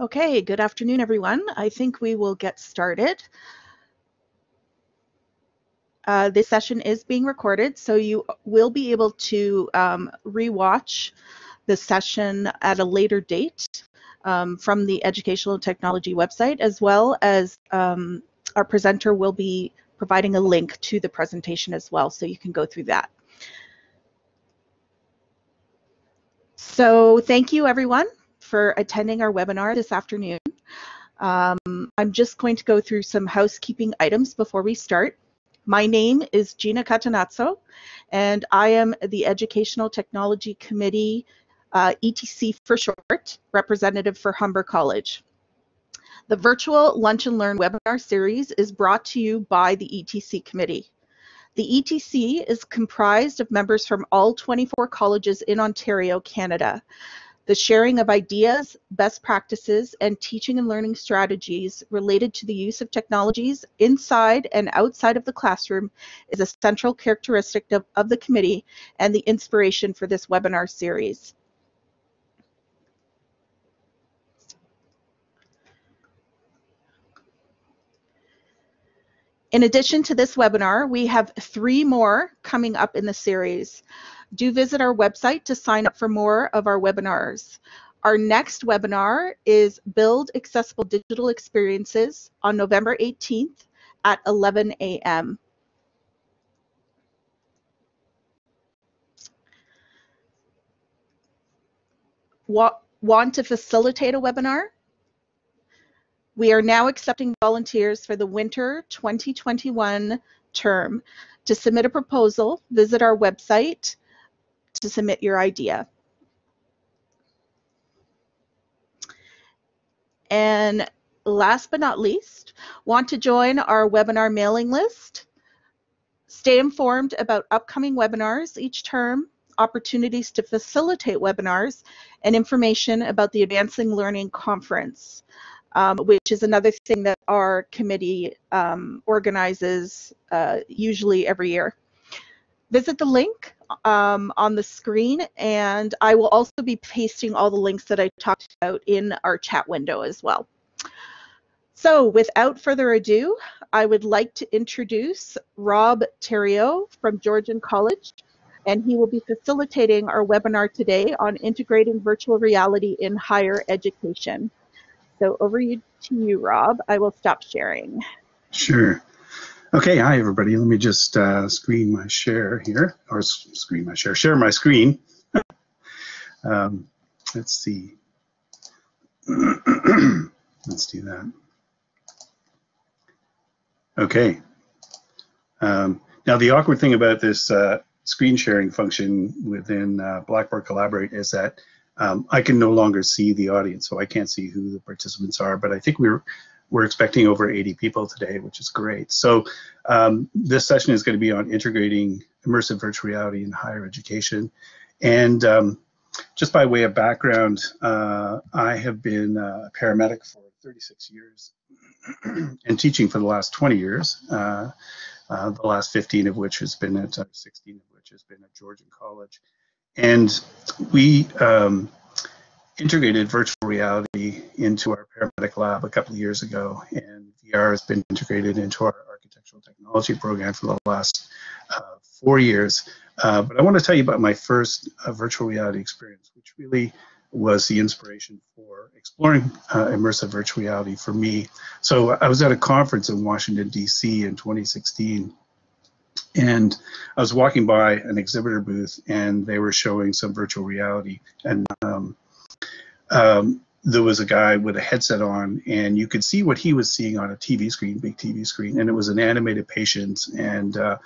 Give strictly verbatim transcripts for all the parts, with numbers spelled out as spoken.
Okay, good afternoon, everyone. I think we will get started. Uh, this session is being recorded, so you will be able to um, re-watch the session at a later date um, from the Educational Technology website, as well as um, our presenter will be providing a link to the presentation as well, so you can go through that. So thank you, everyone, for attending our webinar this afternoon. Um, I'm just going to go through some housekeeping items before we start. My name is Gina Catanazzo, and I am the Educational Technology Committee, uh, E T C for short, representative for Humber College. The virtual Lunch and Learn webinar series is brought to you by the E T C committee. The E T C is comprised of members from all twenty-four colleges in Ontario, Canada. The sharing of ideas, best practices, and teaching and learning strategies related to the use of technologies inside and outside of the classroom is a central characteristic of, of the committee and the inspiration for this webinar series. In addition to this webinar, we have three more coming up in the series. Do visit our website to sign up for more of our webinars. Our next webinar is Build Accessible Digital Experiences on November eighteenth at eleven A M Want to facilitate a webinar? We are now accepting volunteers for the winter twenty twenty-one term. To submit a proposal, visit our website to submit your idea. And last but not least, want to join our webinar mailing list? Stay informed about upcoming webinars each term, opportunities to facilitate webinars, and information about the Advancing Learning Conference, um, which is another thing that our committee um, organizes uh, usually every year. Visit the link um, on the screen, and I will also be pasting all the links that I talked about in our chat window as well. So without further ado, I would like to introduce Rob Terrio from Georgian College, and he will be facilitating our webinar today on integrating virtual reality in higher education. So over to you, Rob. I will stop sharing. Sure. Okay, hi everybody. Let me just uh, screen my share here, or screen my share, share my screen. um, let's see. Let's do that. Okay. Um, now the awkward thing about this uh, screen sharing function within uh, Blackboard Collaborate is that um, I can no longer see the audience, so I can't see who the participants are. But I think we're We're expecting over eighty people today, which is great. So um, this session is going to be on integrating immersive virtual reality in higher education. And um, just by way of background, uh, I have been a paramedic for thirty-six years and teaching for the last twenty years, uh, uh, the last fifteen of which has been at, uh, sixteen of which has been at Georgian College. And we um, integrated virtual reality into our paramedic lab a couple of years ago, and V R has been integrated into our architectural technology program for the last uh, four years. Uh, but I want to tell you about my first uh, virtual reality experience, which really was the inspiration for exploring uh, immersive virtual reality for me. So I was at a conference in Washington, D C in twenty sixteen, and I was walking by an exhibitor booth, and they were showing some virtual reality, and um, Um, there was a guy with a headset on, and you could see what he was seeing on a T V screen, big T V screen, and it was an animated patient. And uh,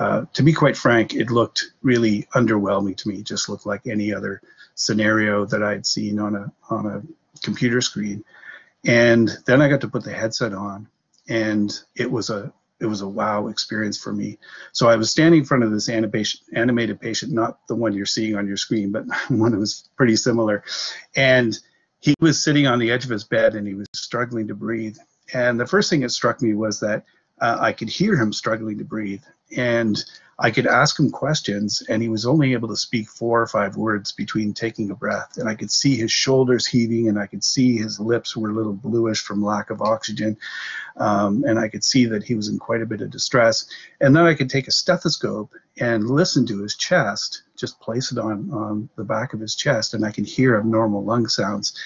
uh, to be quite frank, it looked really underwhelming to me. It just looked like any other scenario that I'd seen on a on a computer screen. And then I got to put the headset on, and it was a it was a wow experience for me. So I was standing in front of this animation, animated patient, not the one you're seeing on your screen, but one that was pretty similar. And he was sitting on the edge of his bed, and he was struggling to breathe. And the first thing that struck me was that uh, I could hear him struggling to breathe. And I could ask him questions, and he was only able to speak four or five words between taking a breath. And I could see his shoulders heaving, and I could see his lips were a little bluish from lack of oxygen. Um, and I could see that he was in quite a bit of distress. And then I could take a stethoscope and listen to his chest, just place it on, on the back of his chest, and I could hear abnormal lung sounds.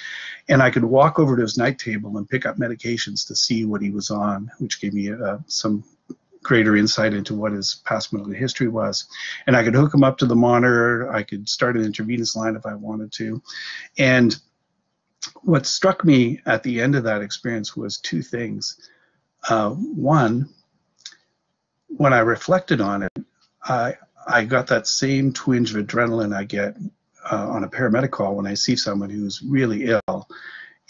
And I could walk over to his night table and pick up medications to see what he was on, which gave me uh, some greater insight into what his past medical history was. And I could hook him up to the monitor. I could start an intravenous line if I wanted to. And what struck me at the end of that experience was two things. Uh, one, when I reflected on it, I, I got that same twinge of adrenaline I get uh, on a paramedic call when I see someone who's really ill.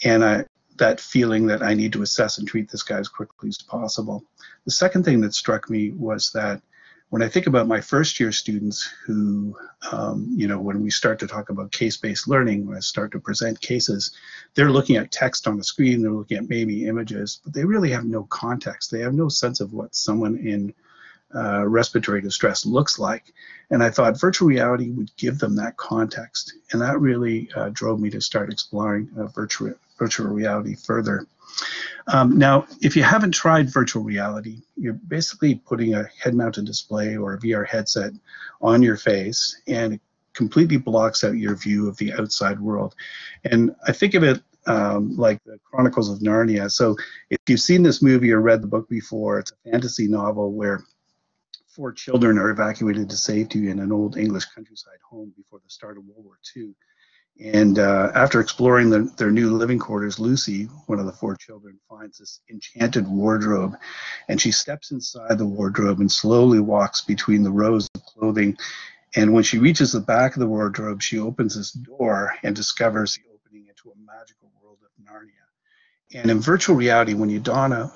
And I that feeling that I need to assess and treat this guy as quickly as possible. The second thing that struck me was that when I think about my first year students who, um, you know, when we start to talk about case-based learning, when I start to present cases, they're looking at text on the screen, they're looking at maybe images, but they really have no context. They have no sense of what someone in uh, respiratory distress looks like. And I thought virtual reality would give them that context. And that really uh, drove me to start exploring uh, virtual virtual reality further. Um, now, if you haven't tried virtual reality, you're basically putting a head-mounted display or a V R headset on your face, and it completely blocks out your view of the outside world. And I think of it um, like the Chronicles of Narnia. So if you've seen this movie or read the book before, it's a fantasy novel where four children are evacuated to safety in an old English countryside home before the start of World War Two. And uh, after exploring the, their new living quarters, Lucy, one of the four children, finds this enchanted wardrobe, and she steps inside the wardrobe and slowly walks between the rows of clothing. And when she reaches the back of the wardrobe, she opens this door and discovers the opening into a magical world of Narnia. And in virtual reality, when you don a,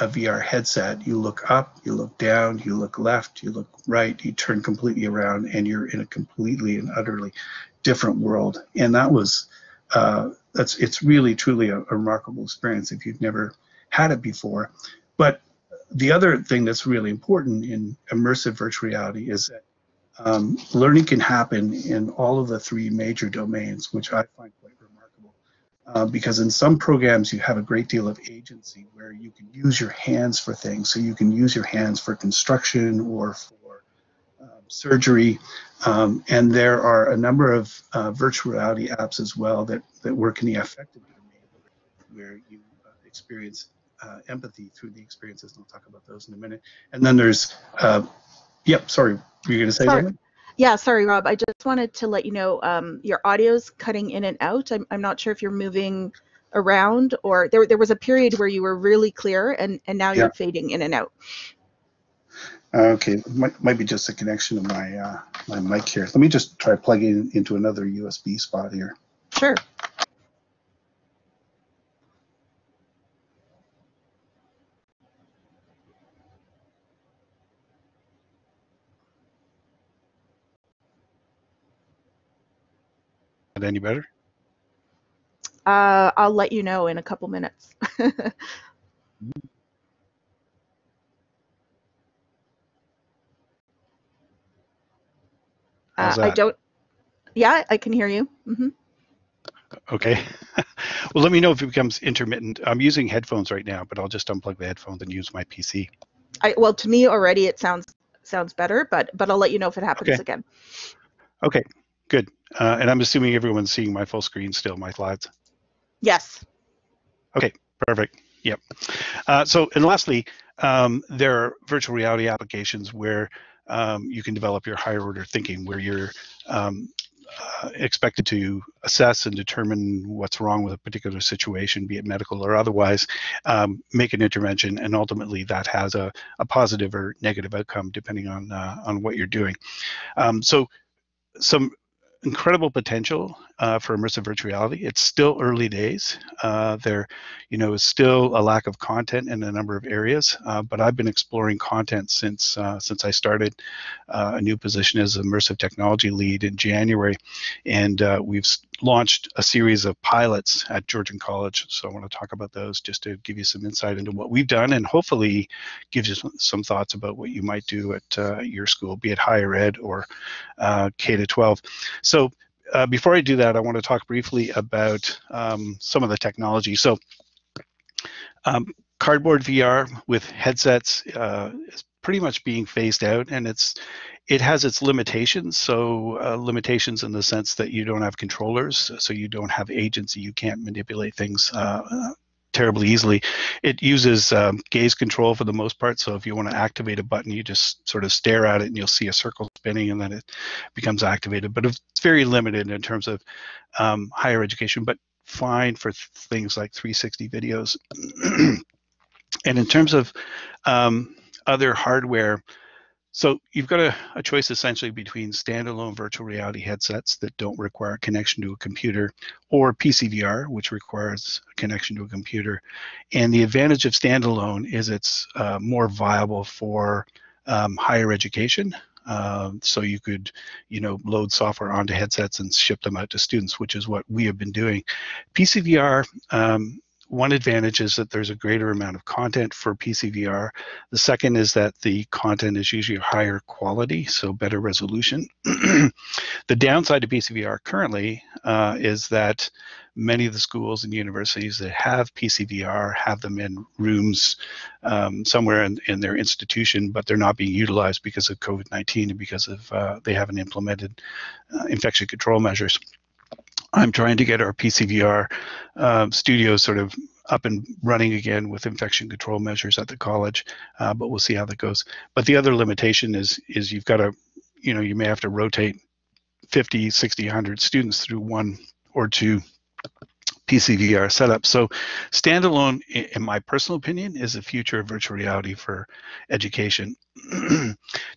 a V R headset, you look up, you look down, you look left, you look right, you turn completely around, and you're in a completely and utterly different world. And that was, uh, that's it's really, truly a, a remarkable experience if you've never had it before. But the other thing that's really important in immersive virtual reality is that um, learning can happen in all of the three major domains, which I find quite Uh, because in some programs you have a great deal of agency where you can use your hands for things. So you can use your hands for construction or for uh, surgery. Um, and there are a number of uh, virtual reality apps as well that, that work in the affective domain where you uh, experience uh, empathy through the experiences. And I'll talk about those in a minute. And then there's, uh, yep, sorry, were you going to say sorry. something? Yeah, sorry, Rob. I just wanted to let you know um, your audio's cutting in and out. I'm, I'm not sure if you're moving around or there, there was a period where you were really clear and, and now yeah. you're fading in and out. Okay, might, might be just a connection to my, uh, my mic here. Let me just try plugging into another U S B spot here. Sure. Any better? Uh, I'll let you know in a couple minutes. uh, I don't. Yeah, I can hear you. Mm-hmm. Okay. Well, let me know if it becomes intermittent. I'm using headphones right now, but I'll just unplug the headphones and use my P C. I, well, to me already it sounds sounds better, but but I'll let you know if it happens okay. again. Okay. Good. Uh, and I'm assuming everyone's seeing my full screen still, my slides. Yes. Okay, perfect. Yep. Uh, so, and lastly, um, there are virtual reality applications where um, you can develop your higher order thinking, where you're um, uh, expected to assess and determine what's wrong with a particular situation, be it medical or otherwise, um, make an intervention, and ultimately that has a, a positive or negative outcome depending on, uh, on what you're doing. Um, so, some incredible potential uh, for immersive virtual reality. It's still early days. Uh, there, you know, is still a lack of content in a number of areas, uh, but I've been exploring content since uh, since I started uh, a new position as immersive technology lead in January, and uh, we've launched a series of pilots at Georgian College. So I want to talk about those just to give you some insight into what we've done, and hopefully give you some thoughts about what you might do at uh, your school, be it higher ed or uh, K to twelve. So uh, before I do that, I want to talk briefly about um, some of the technology. So um, cardboard V R with headsets uh, is pretty much being phased out, and it's it has its limitations. So uh, limitations in the sense that you don't have controllers, so you don't have agency, you can't manipulate things uh, terribly easily. It uses um, gaze control for the most part, so if you want to activate a button, you just sort of stare at it and you'll see a circle spinning and then it becomes activated. But it's very limited in terms of um, higher education, but fine for th things like three sixty videos. And in terms of um, other hardware, so you've got a, a choice essentially between standalone virtual reality headsets that don't require a connection to a computer, or P C V R, which requires a connection to a computer. And the advantage of standalone is it's uh, more viable for um, higher education. Uh, so you could, you know, load software onto headsets and ship them out to students, which is what we have been doing. P C V R, um, one advantage is that there's a greater amount of content for P C V R. The second is that the content is usually higher quality, so better resolution. The downside to P C V R currently uh, is that many of the schools and universities that have P C V R have them in rooms um, somewhere in, in their institution, but they're not being utilized because of COVID nineteen and because of uh, they haven't implemented uh, infection control measures. I'm trying to get our P C V R um, studio sort of up and running again with infection control measures at the college, uh, but we'll see how that goes. But the other limitation is is you've got to, you know, you may have to rotate fifty, sixty, a hundred students through one or two P C V R setups. So standalone, in my personal opinion, is the future of virtual reality for education.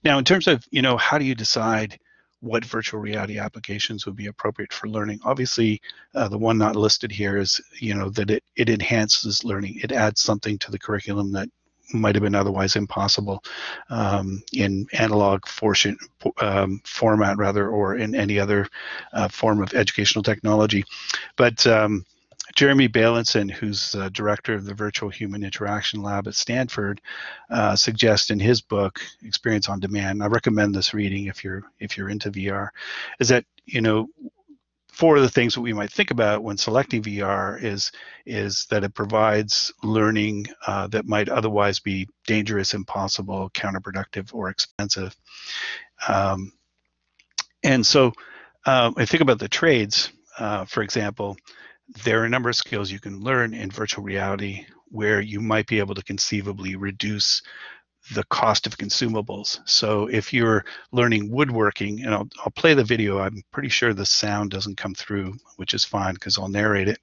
Now, in terms of, you know, how do you decide what virtual reality applications would be appropriate for learning? Obviously, uh, the one not listed here is, you know, that it, it enhances learning. It adds something to the curriculum that might have been otherwise impossible um, in analog fortune, um, format, rather, or in any other uh, form of educational technology. But um, Jeremy Bailenson, who's the director of the Virtual Human Interaction Lab at Stanford, uh, suggests in his book, Experience on Demand, and I recommend this reading if you're if you're into V R, is that, you know, four of the things that we might think about when selecting V R is is that it provides learning uh, that might otherwise be dangerous, impossible, counterproductive, or expensive. Um, and so uh, I think about the trades, uh, for example. There are a number of skills you can learn in virtual reality where you might be able to conceivably reduce the cost of consumables. So if you're learning woodworking, and I'll, I'll play the video, I'm pretty sure the sound doesn't come through, which is fine because I'll narrate it.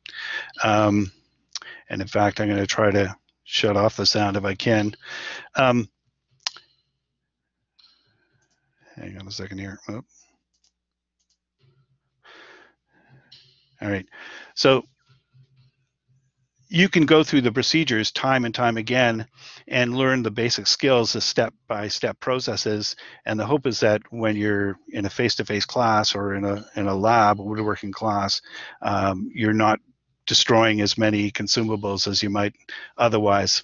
Um, and in fact, I'm going to try to shut off the sound if I can. Um, hang on a second here. Oh. All right, so you can go through the procedures time and time again and learn the basic skills, the step-by-step processes, and the hope is that when you're in a face-to-face class or in a, in a lab, a woodworking class, um, you're not destroying as many consumables as you might otherwise.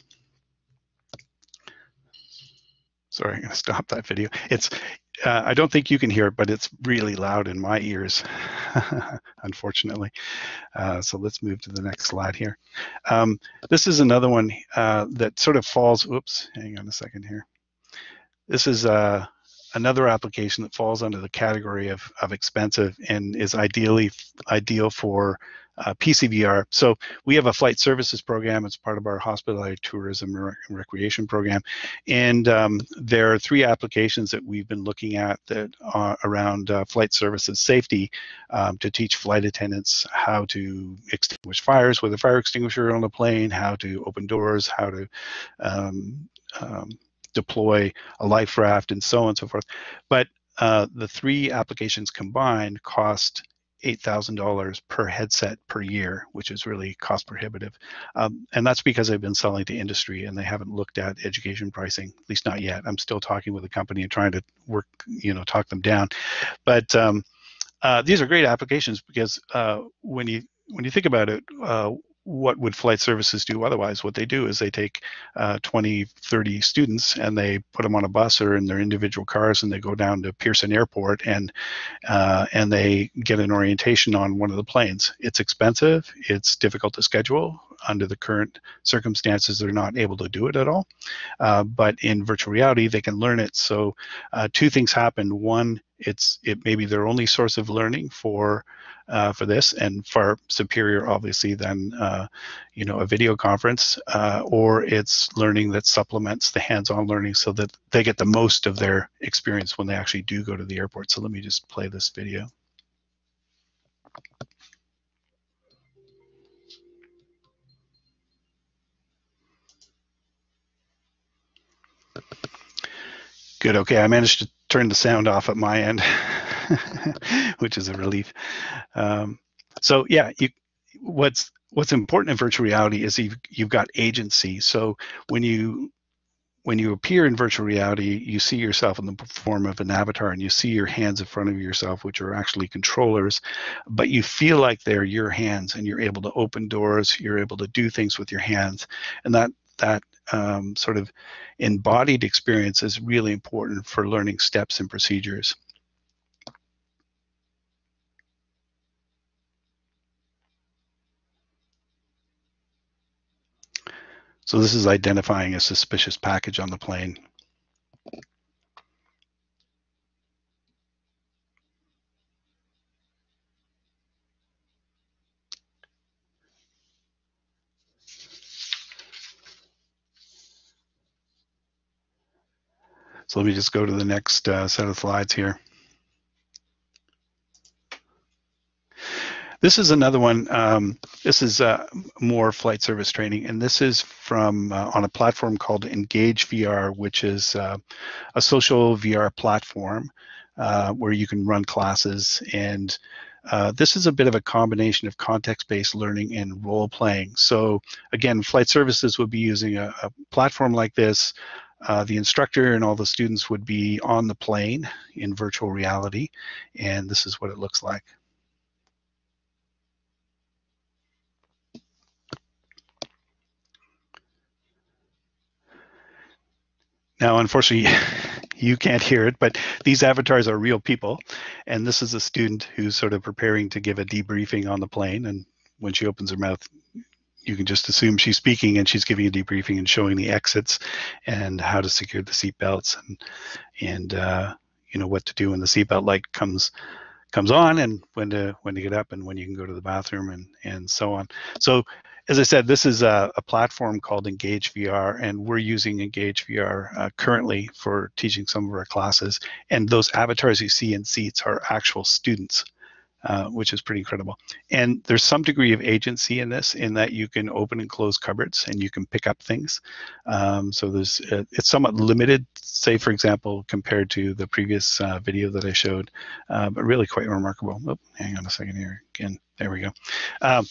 Sorry, I'm going to stop that video. It's Uh, I don't think you can hear it, but it's really loud in my ears, unfortunately. Uh, so let's move to the next slide here. Um, this is another one uh, that sort of falls, oops, hang on a second here. This is uh, another application that falls under the category of, of expensive and is ideally ideal for uh, P C V R. So we have a flight services program. It's part of our hospitality, tourism, and recreation program. And um, there are three applications that we've been looking at that are around uh, flight services safety um, to teach flight attendants how to extinguish fires with a fire extinguisher on a plane, how to open doors, how to um, um, deploy a life raft, and so on and so forth. But uh, the three applications combined cost eight thousand dollars per headset per year, which is really cost prohibitive. Um, and that's because I've been selling to industry and they haven't looked at education pricing, at least not yet. I'm still talking with the company and trying to work, you know, talk them down. But um, uh, these are great applications because uh, when you when you think about it, uh, what would flight services do otherwise? What they do is they take uh, twenty, thirty students and they put them on a bus or in their individual cars and they go down to Pearson Airport and uh, and they get an orientation on one of the planes. It's expensive, it's difficult to schedule. Under the current circumstances, they're not able to do it at all. Uh, but in virtual reality, they can learn it. So uh, two things happen. One, it's it may be their only source of learning for uh, for this, and far superior, obviously, than uh, you know a video conference. Uh, or it's learning that supplements the hands-on learning, so that they get the most of their experience when they actually do go to the airport. So let me just play this video. Good, okay, I managed to turn the sound off at my end, which is a relief. Um, so yeah, you, what's what's important in virtual reality is you've, you've got agency. So when you when you appear in virtual reality, you see yourself in the form of an avatar and you see your hands in front of yourself, which are actually controllers, but you feel like they're your hands and you're able to open doors, you're able to do things with your hands, and that that Um, sort of embodied experience is really important for learning steps and procedures. So this is identifying a suspicious package on the plane. So let me just go to the next uh, set of slides here. This is another one. Um, this is uh, more flight service training, and this is from uh, on a platform called Engage V R, which is uh, a social V R platform uh, where you can run classes. And uh, this is a bit of a combination of context-based learning and role-playing. So again, flight services would be using a, a platform like this. Uh, the instructor and all the students would be on the plane in virtual reality, and this is what it looks like. Now, unfortunately, you can't hear it, but these avatars are real people, and this is a student who's sort of preparing to give a debriefing on the plane, and when she opens her mouth, you can just assume she's speaking and she's giving a debriefing and showing the exits and how to secure the seat belts and and uh, you know what to do when the seatbelt light comes comes on and when to when to get up and when you can go to the bathroom and and so on. So as I said, this is a, a platform called Engage V R, and we're using Engage V R uh, currently for teaching some of our classes. And those avatars you see in seats are actual students. Uh, which is pretty incredible. And there's some degree of agency in this, in that you can open and close cupboards and you can pick up things. Um, so there's uh, it's somewhat limited, say, for example, compared to the previous uh, video that I showed, uh, but really quite remarkable. Oh, hang on a second here again. There we go. Um,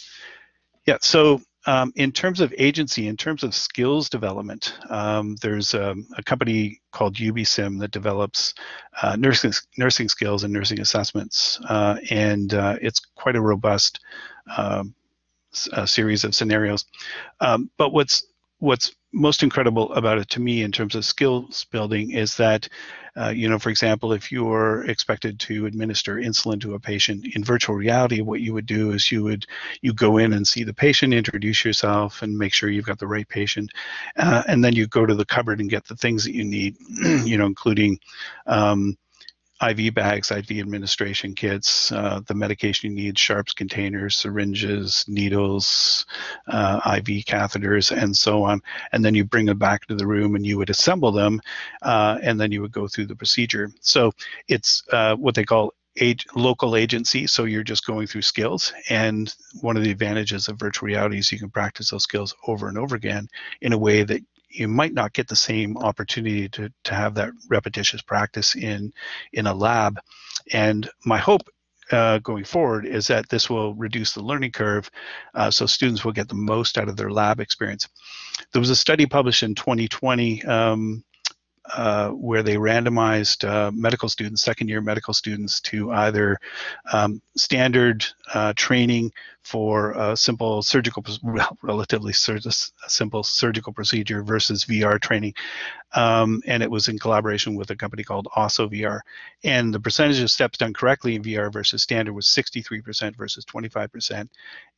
yeah, so um, in terms of agency, in terms of skills development, um, there's um, a company called Ubisim that develops uh, nursing nursing skills and nursing assessments, uh, and uh, it's quite a robust uh, a series of scenarios. Um, but what's what's most incredible about it to me in terms of skills building is that, uh, you know, for example, if you were expected to administer insulin to a patient in virtual reality, what you would do is you would you go in and see the patient, introduce yourself, and make sure you've got the right patient, uh, and then you go to the cupboard and get the things that you need, you know, including um, I V bags, I V administration kits, uh, the medication you need, sharps containers, syringes, needles, uh, I V catheters, and so on. And then you bring them back to the room and you would assemble them, uh, and then you would go through the procedure. So it's uh, what they call age, local agency. So you're just going through skills. And one of the advantages of virtual reality is you can practice those skills over and over again in a way that you might not get the same opportunity to, to have that repetitious practice in in a lab. And my hope uh, going forward is that this will reduce the learning curve, uh, so students will get the most out of their lab experience. There was a study published in twenty twenty um, uh, where they randomized uh, medical students, second year medical students, to either um, standard uh, training for a simple surgical, well, relatively sur simple surgical procedure versus V R training. Um, and it was in collaboration with a company called OssoVR. And the percentage of steps done correctly in V R versus standard was sixty-three percent versus twenty-five percent.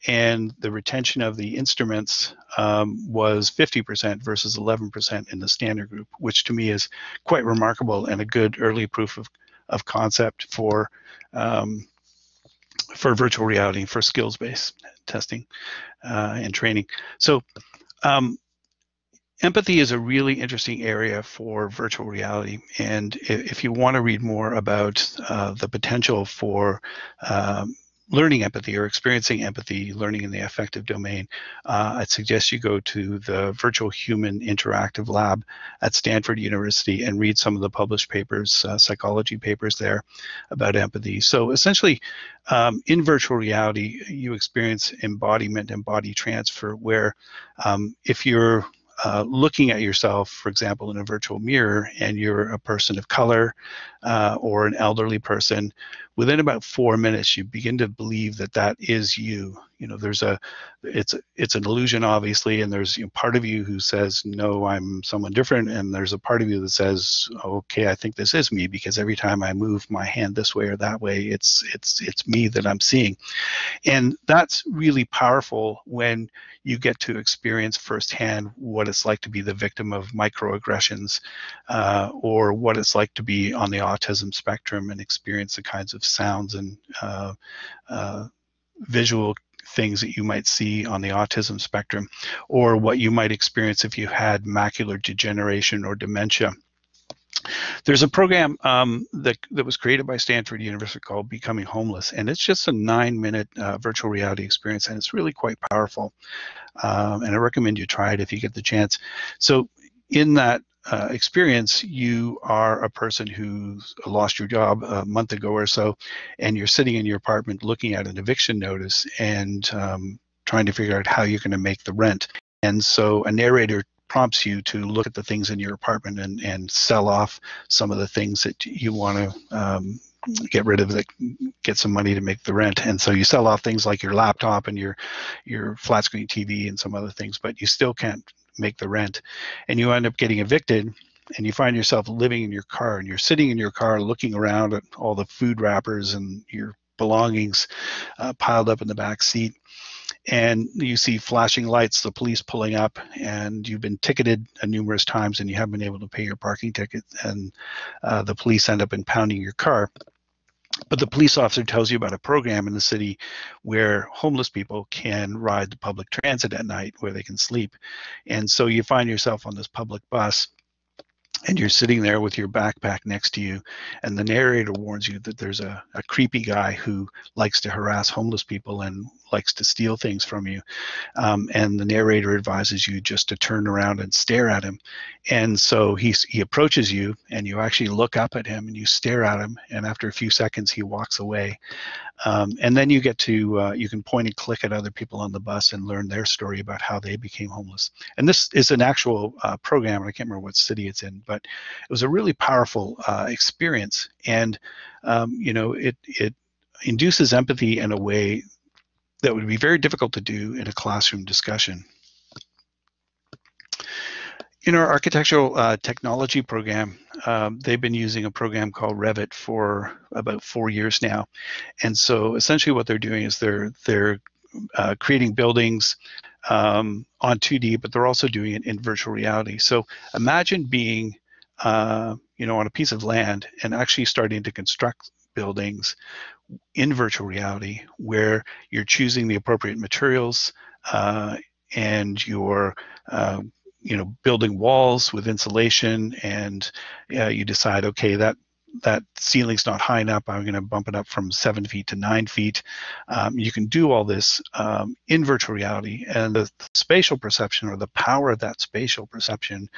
And the retention of the instruments um, was fifty percent versus eleven percent in the standard group, which to me is quite remarkable and a good early proof of, of concept for um, for virtual reality, for skills-based testing uh, and training. So um, empathy is a really interesting area for virtual reality. And if, if you want to read more about uh, the potential for um, learning empathy or experiencing empathy, learning in the affective domain, uh, I'd suggest you go to the Virtual Human Interactive Lab at Stanford University and read some of the published papers, uh, psychology papers there about empathy. So essentially, um, in virtual reality, you experience embodiment and body transfer, where um, if you're Uh, looking at yourself, for example, in a virtual mirror, and you're a person of color uh, or an elderly person, within about four minutes, you begin to believe that that is you. You know, there's a, it's it's an illusion, obviously, and there's you know, part of you who says, no, I'm someone different, and there's a part of you that says, okay, I think this is me, because every time I move my hand this way or that way, it's it's it's me that I'm seeing. And that's really powerful when you get to experience firsthand what it's like to be the victim of microaggressions, uh, or what it's like to be on the autism spectrum and experience the kinds of sounds and uh, uh, visual things that you might see on the autism spectrum, or what you might experience if you had macular degeneration or dementia. There's a program um, that, that was created by Stanford University called Becoming Homeless, and it's just a nine-minute uh, virtual reality experience, and it's really quite powerful. Um, and I recommend you try it if you get the chance. So in that Uh, experience, you are a person who lost your job a month ago or so, and you're sitting in your apartment looking at an eviction notice and um, trying to figure out how you're going to make the rent. And so a narrator prompts you to look at the things in your apartment and, and sell off some of the things that you want to um, get rid of, that get some money to make the rent. And so you sell off things like your laptop and your your flat screen T V and some other things, but you still can't make the rent, and you end up getting evicted, and you find yourself living in your car, and you're sitting in your car looking around at all the food wrappers and your belongings uh, piled up in the back seat, and you see flashing lights, the police pulling up, and you've been ticketed numerous times and you haven't been able to pay your parking ticket, and uh, the police end up impounding your car. But the police officer tells you about a program in the city where homeless people can ride the public transit at night, where they can sleep. And so you find yourself on this public bus, and you're sitting there with your backpack next to you, and the narrator warns you that there's a, a creepy guy who likes to harass homeless people and likes to steal things from you. Um, and the narrator advises you just to turn around and stare at him. And so he, he approaches you, and you actually look up at him and you stare at him. And after a few seconds, he walks away. Um, and then you get to, uh, you can point and click at other people on the bus and learn their story about how they became homeless. And this is an actual uh, program, and I can't remember what city it's in, but it was a really powerful uh, experience. And, um, you know, it, it induces empathy in a way that would be very difficult to do in a classroom discussion. In our architectural uh, technology program, um, they've been using a program called Revit for about four years now. And so essentially what they're doing is they're, they're uh, creating buildings um, on two D, but they're also doing it in virtual reality. So imagine being uh, you know, on a piece of land and actually starting to construct buildings in virtual reality, where you're choosing the appropriate materials uh, and you're uh, you know, building walls with insulation, and uh, you decide, okay, that that ceiling's not high enough, I'm going to bump it up from seven feet to nine feet. Um, you can do all this um, in virtual reality, and the spatial perception, or the power of that spatial perception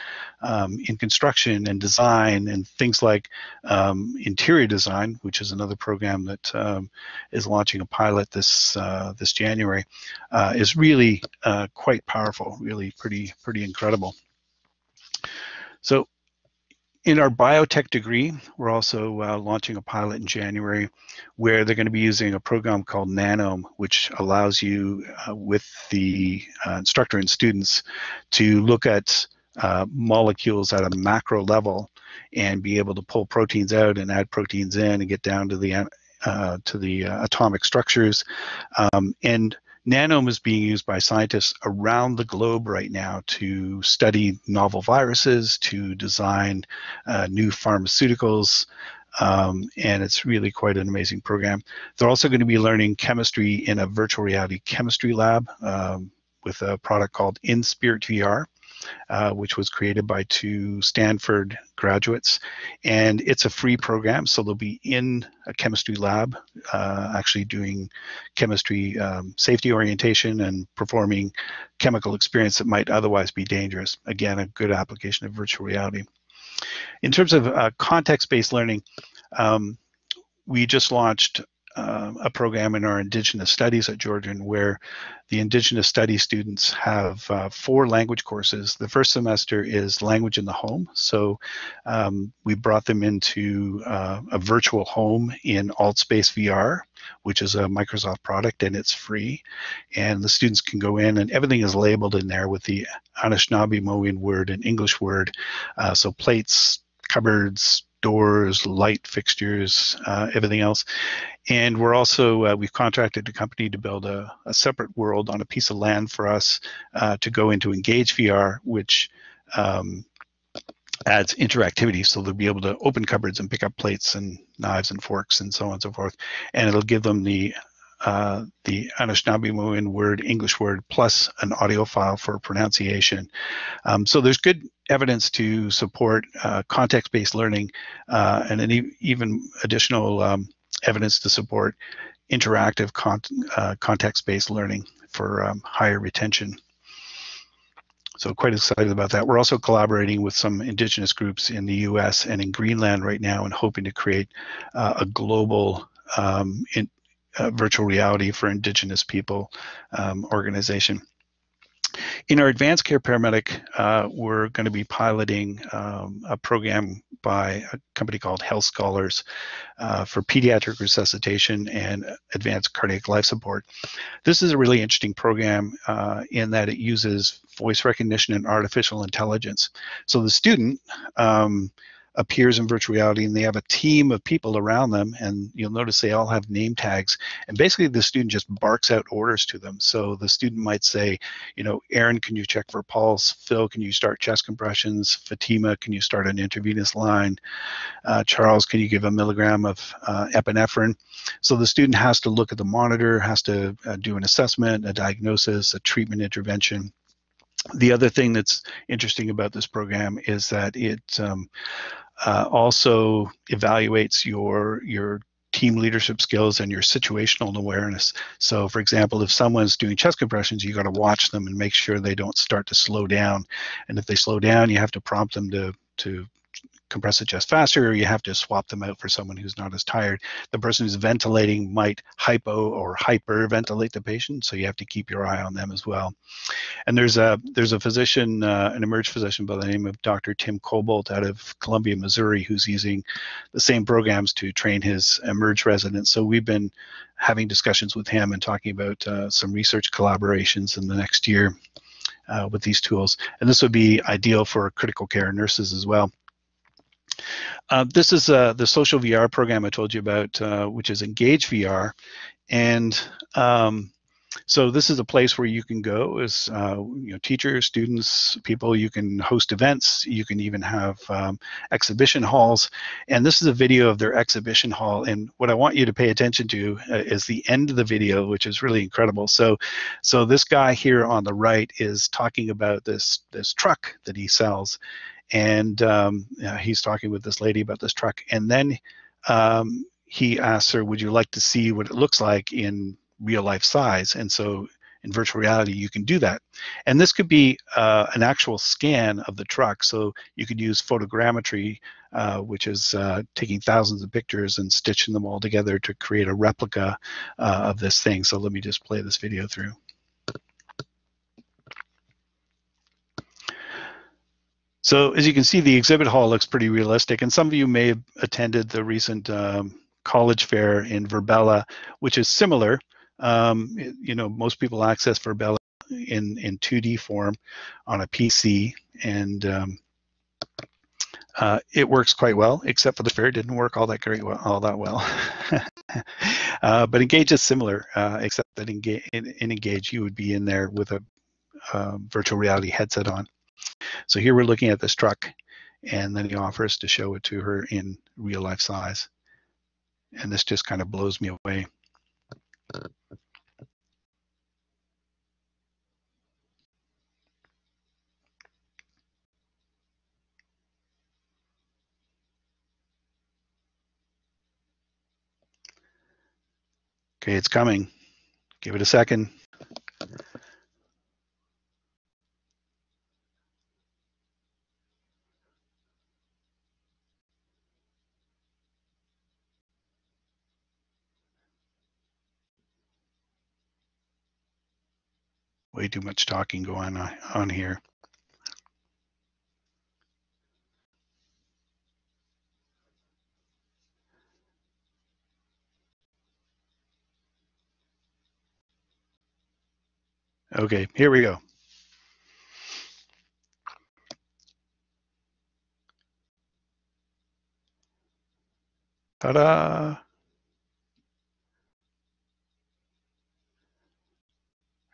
um, in construction and design and things like um, interior design, which is another program that um, is launching a pilot this uh, this January, uh, is really uh, quite powerful, really pretty, pretty incredible. So in our biotech degree, we're also uh, launching a pilot in January where they're going to be using a program called Nanome, which allows you uh, with the uh, instructor and students to look at uh, molecules at a macro level and be able to pull proteins out and add proteins in and get down to the, uh, to the uh, atomic structures. Um, and Nanome is being used by scientists around the globe right now to study novel viruses, to design uh, new pharmaceuticals, um, and it's really quite an amazing program. They're also going to be learning chemistry in a virtual reality chemistry lab um, with a product called InSpirit V R, uh, which was created by two Stanford graduates, and it's a free program, so they'll be in a chemistry lab uh, actually doing chemistry um, safety orientation and performing chemical experiments that might otherwise be dangerous. Again, a good application of virtual reality. In terms of uh, context-based learning, um, we just launched Uh, a program in our Indigenous Studies at Georgian where the Indigenous Studies students have uh, four language courses. The first semester is Language in the Home, so um, we brought them into uh, a virtual home in Altspace V R, which is a Microsoft product, and it's free. And the students can go in, and everything is labeled in there with the Anishinaabemowin word and English word, uh, so plates, cupboards, doors, light fixtures, uh, everything else. And we're also, uh, we've contracted a company to build a, a separate world on a piece of land for us uh, to go into Engage V R, which um, adds interactivity. So they'll be able to open cupboards and pick up plates and knives and forks and so on and so forth. And it'll give them the Uh, the Anishinaabemowin word, English word, plus an audio file for pronunciation. Um, so there's good evidence to support uh, context-based learning uh, and an e even additional um, evidence to support interactive con uh, context-based learning for um, higher retention. So quite excited about that. We're also collaborating with some Indigenous groups in the U S and in Greenland right now and hoping to create uh, a global um, in Uh, virtual reality for Indigenous people um, organization. In our advanced care paramedic, uh, we're going to be piloting um, a program by a company called Health Scholars uh, for pediatric resuscitation and advanced cardiac life support. This is a really interesting program uh, in that it uses voice recognition and artificial intelligence. So the student um, appears in virtual reality, and they have a team of people around them, and you'll notice they all have name tags, and basically the student just barks out orders to them. So the student might say, you know, Aaron, can you check for pulse? Phil, can you start chest compressions? Fatima, can you start an intravenous line? Uh, Charles, can you give a milligram of uh, epinephrine? So the student has to look at the monitor, has to uh, do an assessment, a diagnosis, a treatment intervention. The other thing that's interesting about this program is that it um, Uh, also evaluates your your team leadership skills and your situational awareness. So for example, if someone's doing chest compressions, you got to watch them and make sure they don't start to slow down. And if they slow down, you have to prompt them to to compress the chest faster, or you have to swap them out for someone who's not as tired. The person who's ventilating might hypo or hyperventilate the patient, so you have to keep your eye on them as well. And there's a there's a physician, uh, an emerged physician by the name of Doctor Tim Cobalt out of Columbia, Missouri, who's using the same programs to train his emerged residents. So we've been having discussions with him and talking about uh, some research collaborations in the next year uh, with these tools. And this would be ideal for critical care nurses as well. Uh, this is uh, the social V R program I told you about, uh, which is Engage V R, and um, so this is a place where you can go as uh, you know, teachers, students, people. You can host events. You can even have um, exhibition halls. And this is a video of their exhibition hall. And what I want you to pay attention to uh, is the end of the video, which is really incredible. So, so this guy here on the right is talking about this this truck that he sells. And um, uh, he's talking with this lady about this truck. And then um, he asks her, would you like to see what it looks like in real life size? And so in virtual reality, you can do that. And this could be uh, an actual scan of the truck. So you could use photogrammetry, uh, which is uh, taking thousands of pictures and stitching them all together to create a replica uh, of this thing. So let me just play this video through. So as you can see, the exhibit hall looks pretty realistic. And some of you may have attended the recent um, college fair in vVerbela, which is similar. Um, you know, most people access vVerbela in, in two D form on a P C, and um, uh, it works quite well, except for the fair. It didn't work all that great, well, all that well. uh, but Engage is similar, uh, except that Engage, in, in Engage, you would be in there with a uh, virtual reality headset on. So here we're looking at this truck, and then he offers to show it to her in real life size. And this just kind of blows me away. Okay, it's coming. Give it a second. Way too much talking going on, on here. Okay, here we go. Ta-da!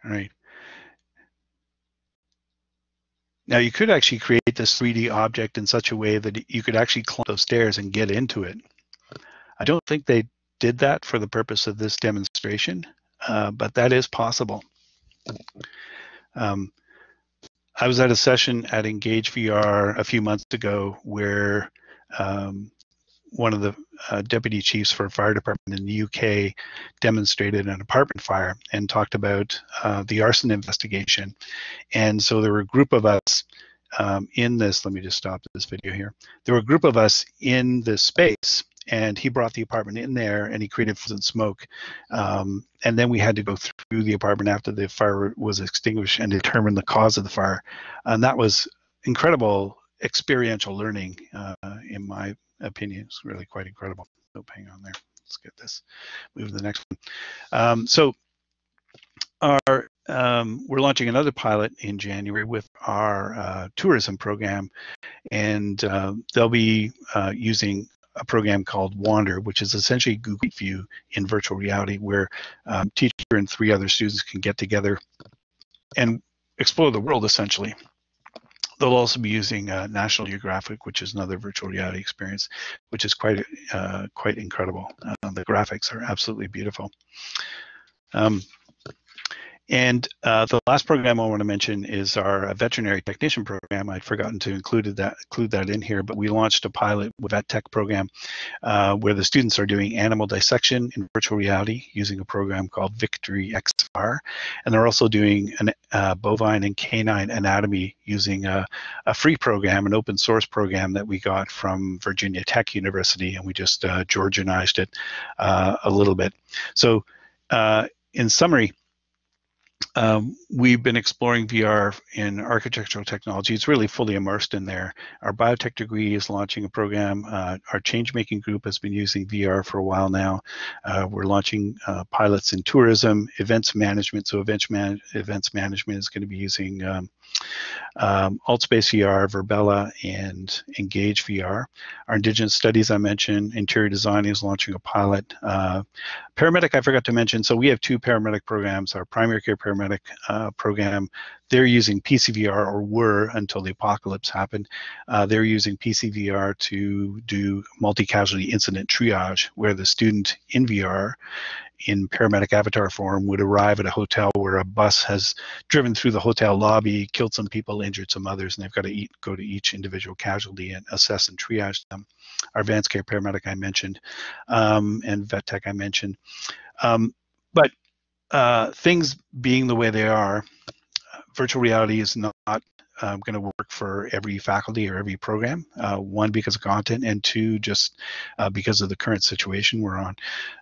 All right. Now, you could actually create this three D object in such a way that you could actually climb those stairs and get into it. I don't think they did that for the purpose of this demonstration, uh, but that is possible. Um, I was at a session at Engage V R a few months ago where um, one of the uh, deputy chiefs for a fire department in the U K demonstrated an apartment fire and talked about uh, the arson investigation. And so there were a group of us um, in this, let me just stop this video here. There were a group of us in this space, and he brought the apartment in there and he created fluorescent smoke. Um, and then we had to go through the apartment after the fire was extinguished and determine the cause of the fire. And that was incredible experiential learning uh, in my opinion. It's really quite incredible. So hang on there. Let's get this. Move to the next one. Um, so our um, we're launching another pilot in January with our uh, tourism program, and uh, they'll be uh, using a program called Wander, which is essentially Google View in virtual reality, where um, teacher and three other students can get together and explore the world essentially. They'll also be using uh, National Geographic, which is another virtual reality experience, which is quite uh, quite incredible. Uh, the graphics are absolutely beautiful. Um, and uh, the last program I want to mention is our veterinary technician program. I'd forgotten to include that include that in here, but we launched a pilot with that tech program uh, where the students are doing animal dissection in virtual reality using a program called Victory X R, and they're also doing an Uh, bovine and canine anatomy using a, a free program, an open source program that we got from Virginia Tech University, and we just uh, Georgianized it uh, a little bit. So uh, in summary, um, we've been exploring V R in architectural technology. It's really fully immersed in there. Our biotech degree is launching a program. Uh, our change-making group has been using V R for a while now. Uh, we're launching uh, pilots in tourism, events management. So event man events management is going to be using um, um, Altspace V R, vVerbela, and Engage V R. Our indigenous studies I mentioned. Interior design is launching a pilot. Uh, paramedic, I forgot to mention. So we have two paramedic programs. Our primary care paramedic Uh, program, they're using P C V R, or were until the apocalypse happened. Uh, they're using P C V R to do multi-casualty incident triage, where the student in V R in paramedic avatar form would arrive at a hotel where a bus has driven through the hotel lobby, killed some people, injured some others, and they've got to eat, go to each individual casualty and assess and triage them. Our advanced care paramedic I mentioned, um, and vet tech I mentioned. Um, but uh, things being the way they are, virtual reality is not uh, going to work for every faculty or every program. Uh, one, because of content, and two, just uh, because of the current situation we're on,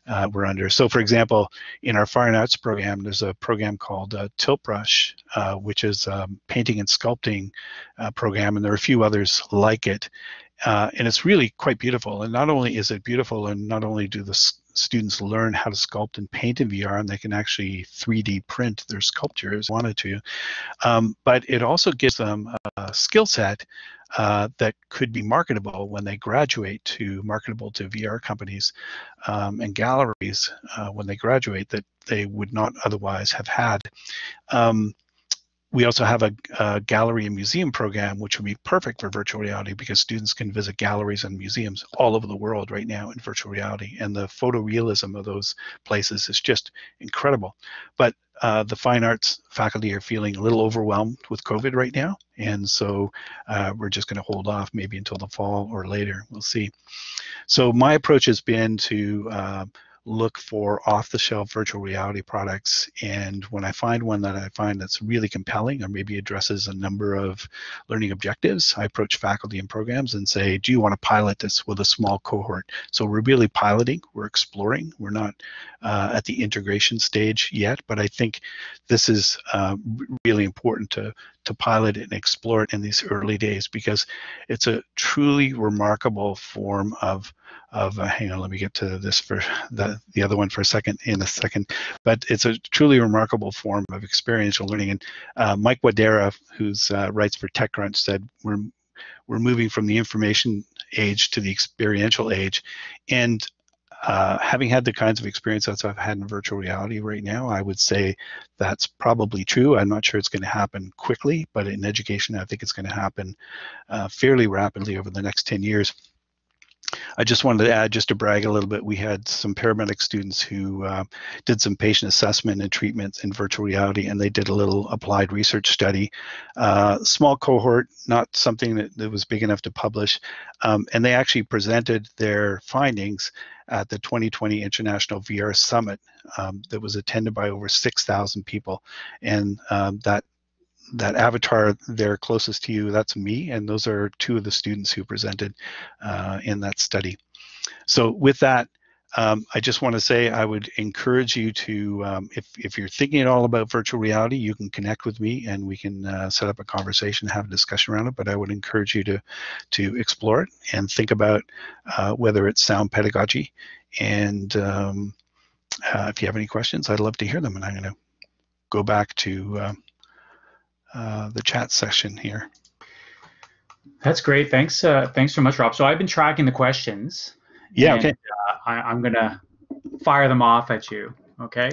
uh, we're under. So, for example, in our Fine Arts program, there's a program called uh, Tilt Brush, uh, which is a painting and sculpting uh, program, and there are a few others like it. Uh, and it's really quite beautiful. And not only is it beautiful, and not only do the students learn how to sculpt and paint in V R, and they can actually three D print their sculptures if they wanted to, um, but it also gives them a skill set uh, that could be marketable when they graduate, to marketable to V R companies um, and galleries uh, when they graduate, that they would not otherwise have had. Um, We also have a, a gallery and museum program, which would be perfect for virtual reality, because students can visit galleries and museums all over the world right now in virtual reality, and the photorealism of those places is just incredible. But uh, the fine arts faculty are feeling a little overwhelmed with COVID right now, and so uh, we're just going to hold off maybe until the fall or later. We'll see. So my approach has been to uh, look for off-the-shelf virtual reality products, and when I find one that I find that's really compelling, or maybe addresses a number of learning objectives, I approach faculty and programs and say, do you want to pilot this with a small cohort? So we're really piloting, we're exploring, we're not uh, at the integration stage yet, but I think this is uh, really important to to pilot it and explore it in these early days, because it's a truly remarkable form of Of uh, hang on, let me get to this for the, the other one for a second in a second. But it's a truly remarkable form of experiential learning. And uh, Mike Wadera, who uh, writes for TechCrunch, said we're we're moving from the information age to the experiential age. And uh, having had the kinds of experiences I've had in virtual reality right now, I would say that's probably true. I'm not sure it's going to happen quickly, but in education, I think it's going to happen uh, fairly rapidly over the next ten years. I just wanted to add, just to brag a little bit, we had some paramedic students who uh, did some patient assessment and treatments in virtual reality, and they did a little applied research study, uh, small cohort, not something that, that was big enough to publish, um, and they actually presented their findings at the twenty twenty International V R Summit um, that was attended by over six thousand people, and um, that that avatar there closest to you, that's me, and those are two of the students who presented uh, in that study. So with that, um, I just want to say I would encourage you to, um, if, if you're thinking at all about virtual reality, you can connect with me and we can uh, set up a conversation, have a discussion around it, but I would encourage you to, to explore it and think about uh, whether it's sound pedagogy. And um, uh, if you have any questions, I'd love to hear them, and I'm going to go back to uh, Uh, the chat session here. That's great. Thanks. Uh, thanks so much, Rob. So I've been tracking the questions. Yeah. And, okay. Uh, I, I'm going to fire them off at you. Okay.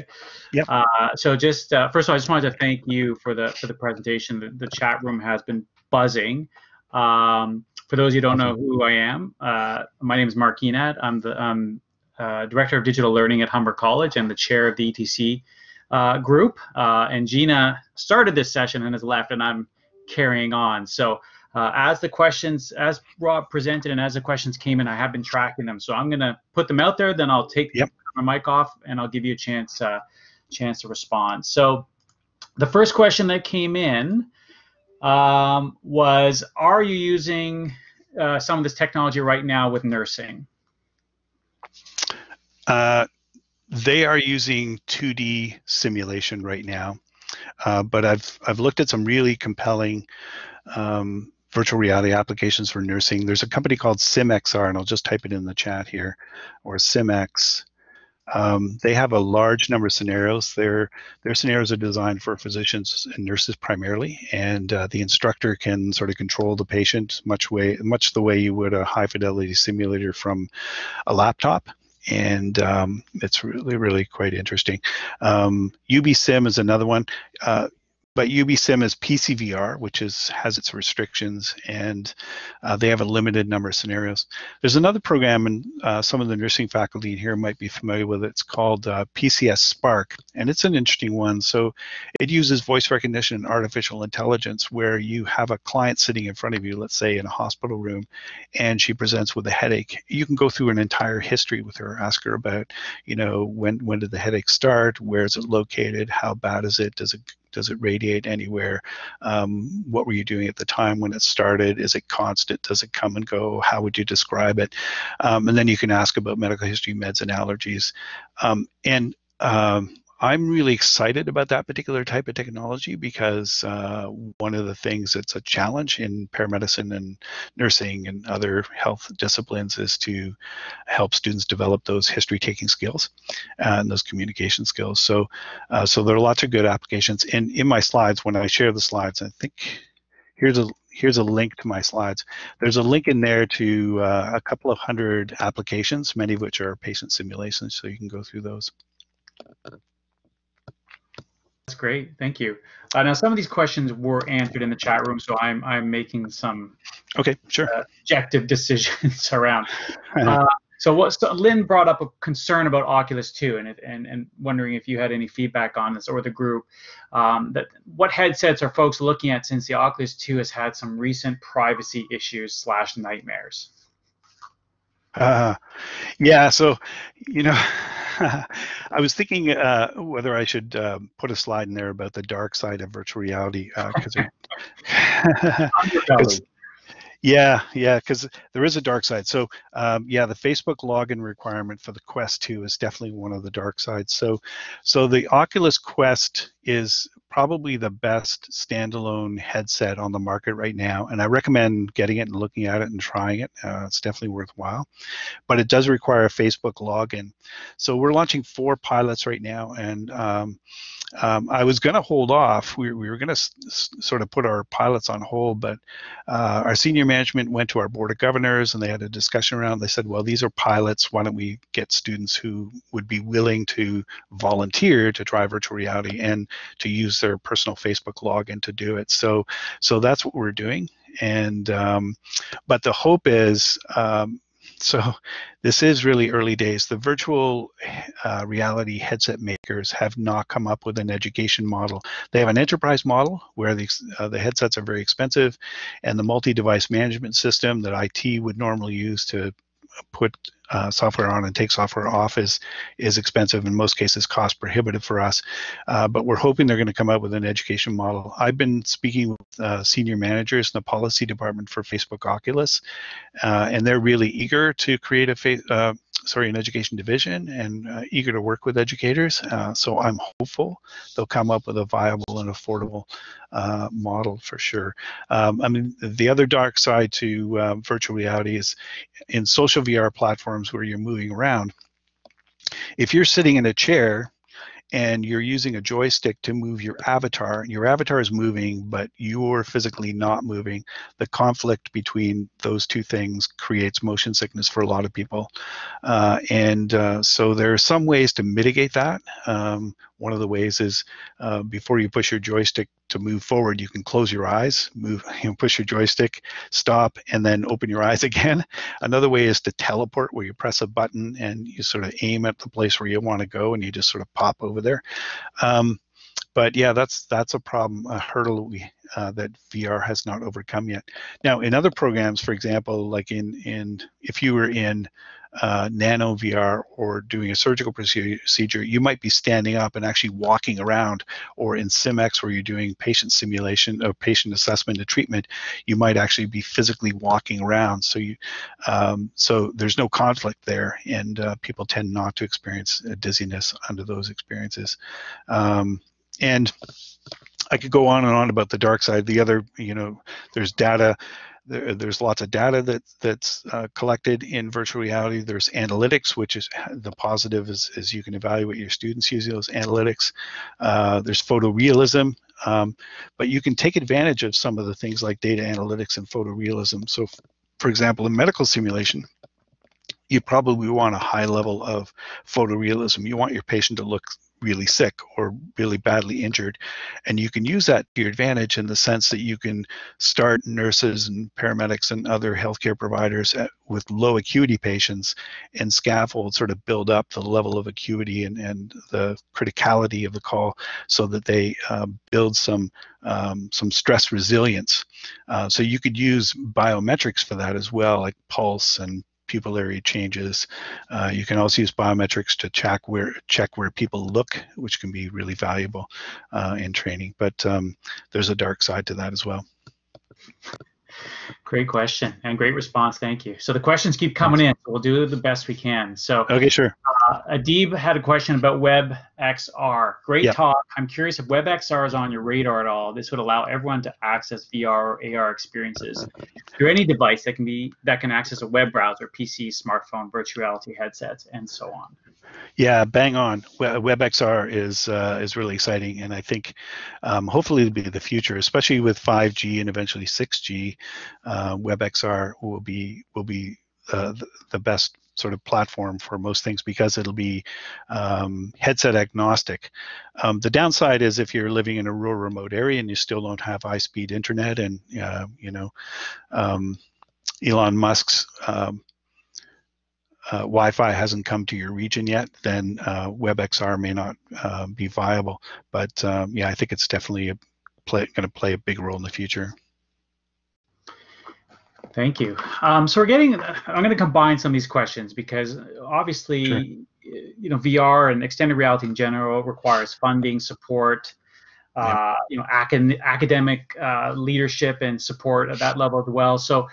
Yeah. Uh, so just uh, first of all, I just wanted to thank you for the for the presentation. The, the chat room has been buzzing. Um, for those who don't know who I am, uh, my name is Mark Enad. I'm the um, uh, director of digital learning at Humber College and the chair of the E T C. Uh, group, uh, and Gina started this session and has left, and I'm carrying on. So uh, as the questions, as Rob presented and as the questions came in, I have been tracking them. So I'm going to put them out there, then I'll take yep. my mic off and I'll give you a chance, uh, chance to respond. So the first question that came in um, was, are you using uh, some of this technology right now with nursing? Uh, They are using two D simulation right now, uh, but I've I've looked at some really compelling um, virtual reality applications for nursing. There's a company called SimXR, and I'll just type it in the chat here, or SimX. Um, they have a large number of scenarios. Their their scenarios are designed for physicians and nurses primarily, and uh, the instructor can sort of control the patient much way much the way you would a high fidelity simulator from a laptop. And um, it's really, really quite interesting. Um, Ubisim is another one. Uh, But Ubisim is P C V R, which is has its restrictions, and uh, they have a limited number of scenarios. There's another program, and uh, some of the nursing faculty here might be familiar with it. It's called uh, P C S Spark, and it's an interesting one. So it uses voice recognition and artificial intelligence, where you have a client sitting in front of you, let's say in a hospital room, and she presents with a headache. You can go through an entire history with her, ask her about, you know, when when did the headache start, where is it located, how bad is it, does it Does it radiate anywhere? Um, what were you doing at the time when it started? Is it constant? Does it come and go? How would you describe it? Um, and then you can ask about medical history, meds, and allergies. Um, and um, I'm really excited about that particular type of technology because uh, one of the things that's a challenge in paramedicine and nursing and other health disciplines is to help students develop those history-taking skills and those communication skills. So, uh, so there are lots of good applications. And in my slides, when I share the slides, I think here's a here's a link to my slides. There's a link in there to uh, a couple of hundred applications, many of which are patient simulations, so you can go through those. That's great. Thank you. Uh, now, some of these questions were answered in the chat room, so I'm I'm making some okay, sure, uh, objective decisions around. Uh, so, what so Lynn brought up a concern about Oculus two, and and and wondering if you had any feedback on this or the group. Um, that what headsets are folks looking at since the Oculus two has had some recent privacy issues slash nightmares? Uh, yeah, so, you know, I was thinking uh, whether I should uh, put a slide in there about the dark side of virtual reality. Uh, cause cause, yeah, yeah, because there is a dark side. So, um, yeah, the Facebook login requirement for the Quest two is definitely one of the dark sides. So, so the Oculus Quest is probably the best standalone headset on the market right now, and I recommend getting it and looking at it and trying it. Uh, it's definitely worthwhile, but it does require a Facebook login. So we're launching four pilots right now, and um, um, I was going to hold off. We, we were going to sort of put our pilots on hold, but uh, our senior management went to our board of governors, and they had a discussion around. They said, well, these are pilots. Why don't we get students who would be willing to volunteer to try virtual reality and to use their personal Facebook login to do it. So, so that's what we're doing. And, um, but the hope is, um, so this is really early days. The virtual uh, reality headset makers have not come up with an education model. They have an enterprise model where the, uh, the headsets are very expensive, and the multi-device management system that I T would normally use to put uh, software on and take software off is is expensive, in most cases cost prohibitive for us, uh, but we're hoping they're going to come up with an education model. I've been speaking with uh, senior managers in the policy department for Facebook Oculus, uh, and they're really eager to create a fa uh, sorry an education division, and uh, eager to work with educators, uh, so I'm hopeful they'll come up with a viable and affordable uh, model for sure. Um, I mean, the other dark side to uh, virtual reality is in social V R platforms where you're moving around. If you're sitting in a chair and you're using a joystick to move your avatar, your avatar is moving, but you're physically not moving, the conflict between those two things creates motion sickness for a lot of people. Uh, and uh, so there are some ways to mitigate that. Um, one of the ways is uh, before you push your joystick to move forward, you can close your eyes, move, you know, push your joystick, stop, and then open your eyes again. Another way is to teleport, where you press a button and you sort of aim at the place where you want to go, and you just sort of pop over there. Um, but yeah, that's that's a problem, a hurdle we, uh, that V R has not overcome yet. Now, in other programs, for example, like in in if you were in Uh, nano V R or doing a surgical procedure, you might be standing up and actually walking around, or in SimX where you're doing patient simulation or patient assessment and treatment, you might actually be physically walking around. So you, um, so there's no conflict there, and uh, people tend not to experience dizziness under those experiences. Um, and I could go on and on about the dark side. The other, you know, there's data. There, there's lots of data that, that's uh, collected in virtual reality. There's analytics, which is the positive is, is you can evaluate your students using those analytics. Uh, there's photorealism, um, but you can take advantage of some of the things like data analytics and photorealism. So, for example, in medical simulation, you probably want a high level of photorealism. You want your patient to look really sick or really badly injured. And you can use that to your advantage in the sense that you can start nurses and paramedics and other healthcare providers at, with low acuity patients, and scaffold sort of build up the level of acuity and, and the criticality of the call so that they uh, build some um, some stress resilience. Uh, so you could use biometrics for that as well, like pulse and pupillary changes. Uh, you can also use biometrics to check where check where people look, which can be really valuable uh, in training. But um, there's a dark side to that as well. Great question and great response. Thank you. So the questions keep coming in. We'll do the best we can. So okay, sure. Uh, Adib had a question about Web X R. Great yeah. talk. I'm curious if Web X R is on your radar at all. This would allow everyone to access V R or A R experiences through any device that can be that can access a web browser, P C, smartphone, virtual reality headsets, and so on. Yeah, bang on. Web X R is uh, is really exciting, and I think um, hopefully it'll be the future, especially with five G and eventually six G. Uh, Web X R will be will be uh, the, the best sort of platform for most things because it'll be um, headset agnostic. Um, the downside is if you're living in a rural, remote area and you still don't have high-speed internet, and uh, you know um, Elon Musk's Um, Uh, Wi-Fi hasn't come to your region yet, then uh, Web X R may not uh, be viable. But um, yeah, I think it's definitely going to play a big role in the future. Thank you. Um, so we're getting, I'm going to combine some of these questions because obviously, sure. you know, V R and extended reality in general requires funding, support, yeah. uh, you know, acad academic uh, leadership and support at that level as well. So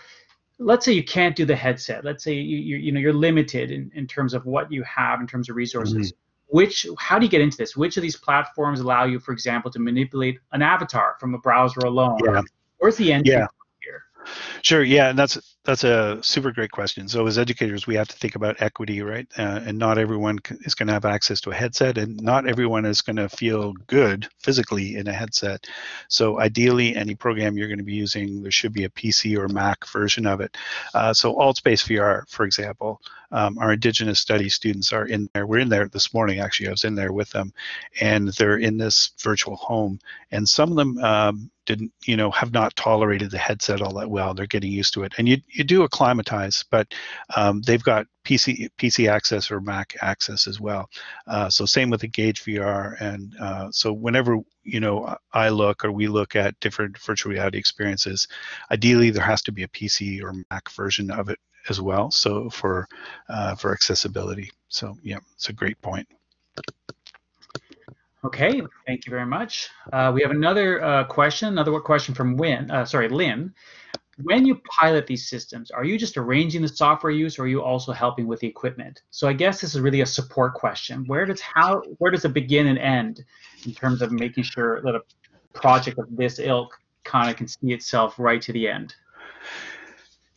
let's say you can't do the headset. Let's say you, you, you know, you're limited in, in terms of what you have in terms of resources. Mm-hmm. Which, how do you get into this? Which of these platforms allow you, for example, to manipulate an avatar from a browser alone? Yeah. Where's the entry yeah. here? Sure, yeah, and that's that's a super great question. So as educators, we have to think about equity, right? Uh, and not everyone is going to have access to a headset, and not everyone is going to feel good physically in a headset. So ideally, any program you're going to be using, there should be a P C or Mac version of it. Uh, so Altspace V R, for example, um, our Indigenous Studies students are in there. We're in there this morning, actually. I was in there with them, and they're in this virtual home. And some of them um, didn't, you know, have not tolerated the headset all that well. They're getting used to it. And you you do acclimatize, but um, they've got P C P C access or Mac access as well. Uh, so same with Engage V R, and uh, so whenever you know I look or we look at different virtual reality experiences, ideally there has to be a P C or Mac version of it as well. So for uh, for accessibility. So yeah, it's a great point. Okay, thank you very much. Uh, we have another uh, question, another question from Win. Uh, sorry, Lynn. When you pilot these systems, are you just arranging the software use, or are you also helping with the equipment? So I guess this is really a support question. Where does how where does it begin and end in terms of making sure that a project of this ilk kind of can see itself right to the end?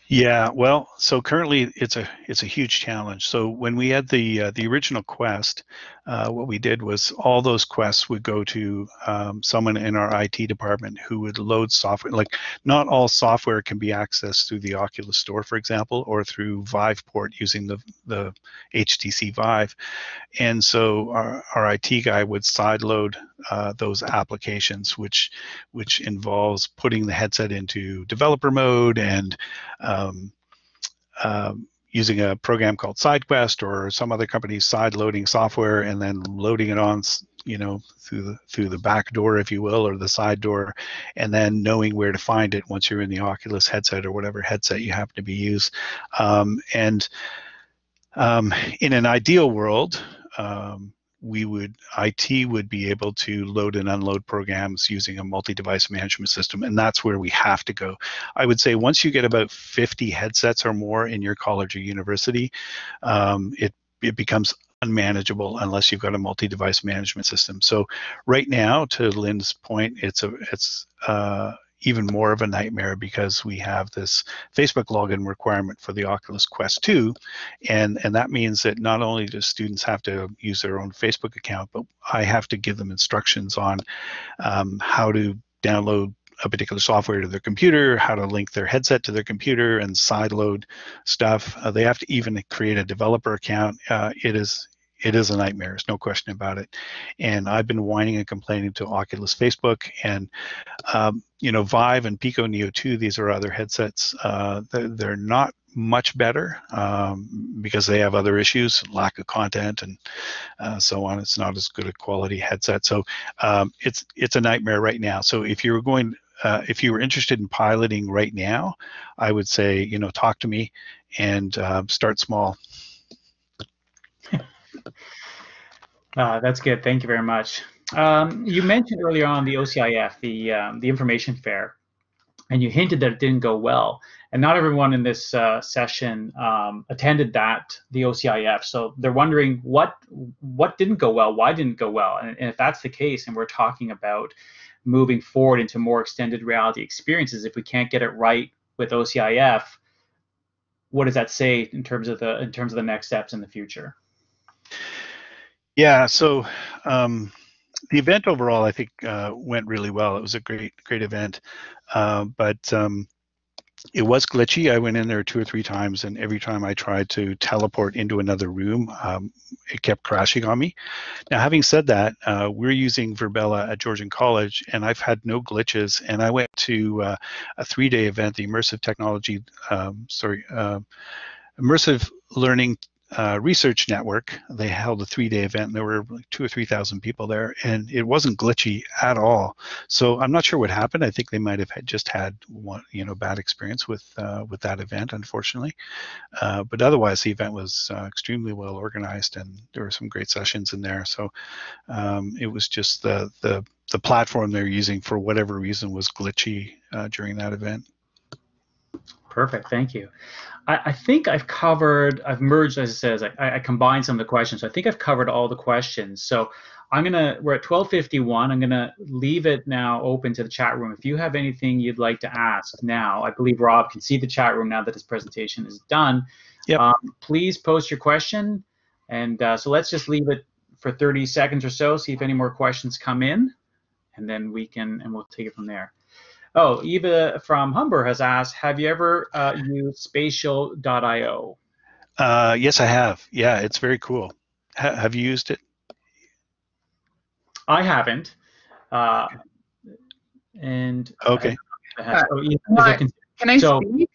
Yeah, well, so currently it's a it's a huge challenge. So when we had the uh, the original Quest, uh, what we did was all those Quests would go to um, someone in our I T department who would load software. Like, not all software can be accessed through the Oculus Store, for example, or through Viveport using the the H T C Vive. And so our, our I T guy would sideload uh, those applications, which which involves putting the headset into developer mode and uh, Um, um, using a program called SideQuest or some other company's side-loading software, and then loading it on, you know, through the through the back door, if you will, or the side door, and then knowing where to find it once you're in the Oculus headset or whatever headset you happen to be used. Um, and um, in an ideal world, um, we would, I T would be able to load and unload programs using a multi-device management system, and that's where we have to go. I would say once you get about fifty headsets or more in your college or university, um, it, it becomes unmanageable unless you've got a multi-device management system. So right now, to Lynn's point, it's a, it's uh, even more of a nightmare because we have this Facebook login requirement for the Oculus Quest two, and and that means that not only do students have to use their own Facebook account, but I have to give them instructions on um, how to download a particular software to their computer, how to link their headset to their computer, and sideload stuff. Uh, they have to even create a developer account. Uh, it is it is a nightmare. There's no question about it. And I've been whining and complaining to Oculus, Facebook, and um, you know, Vive and Pico Neo two. These are other headsets. Uh, they're, they're not much better um, because they have other issues, lack of content, and uh, so on. It's not as good a quality headset. So um, it's it's a nightmare right now. So if you're going, uh, if you were interested in piloting right now, I would say, you know, talk to me and uh, start small. Uh, that's good. Thank you very much. Um, you mentioned earlier on the O C I F, the um, the information fair, and you hinted that it didn't go well. And not everyone in this uh, session um, attended that, the O C I F. So they're wondering what what didn't go well, why didn't it go well? And, and if that's the case, and we're talking about moving forward into more extended reality experiences, if we can't get it right with O C I F, what does that say in terms of the in terms of the next steps in the future? Yeah, so um, the event overall, I think, uh, went really well. It was a great, great event, uh, but um, it was glitchy. I went in there two or three times, and every time I tried to teleport into another room, um, it kept crashing on me. Now, having said that, uh, we're using vVerbela at Georgian College, and I've had no glitches. And I went to uh, a three-day event, the Immersive Technology, um, sorry, uh, Immersive Learning Uh, Research Network. They held a three-day event, and there were like two or three thousand people there, and it wasn't glitchy at all. So I'm not sure what happened. I think they might have had just had one, you know, bad experience with uh, with that event, unfortunately. Uh, but otherwise, the event was uh, extremely well organized, and there were some great sessions in there. So um, it was just the the the platform they're using for whatever reason was glitchy uh, during that event. Perfect, thank you. I, I think I've covered, I've merged, as it says, I, I combined some of the questions. So I think I've covered all the questions. So I'm gonna, we're at twelve fifty-one. I'm gonna leave it now open to the chat room. If you have anything you'd like to ask now, I believe Rob can see the chat room now that his presentation is done. Yep. Um, please post your question. And uh, so let's just leave it for thirty seconds or so, see if any more questions come in, and then we can, and we'll take it from there. Oh, Eva from Humber has asked, have you ever uh, used Spatial dot i o? Uh, yes, I have. Yeah, it's very cool. Ha have you used it? I haven't. Uh, and okay. I, I have, oh, Eva, I, can, can I so, speak?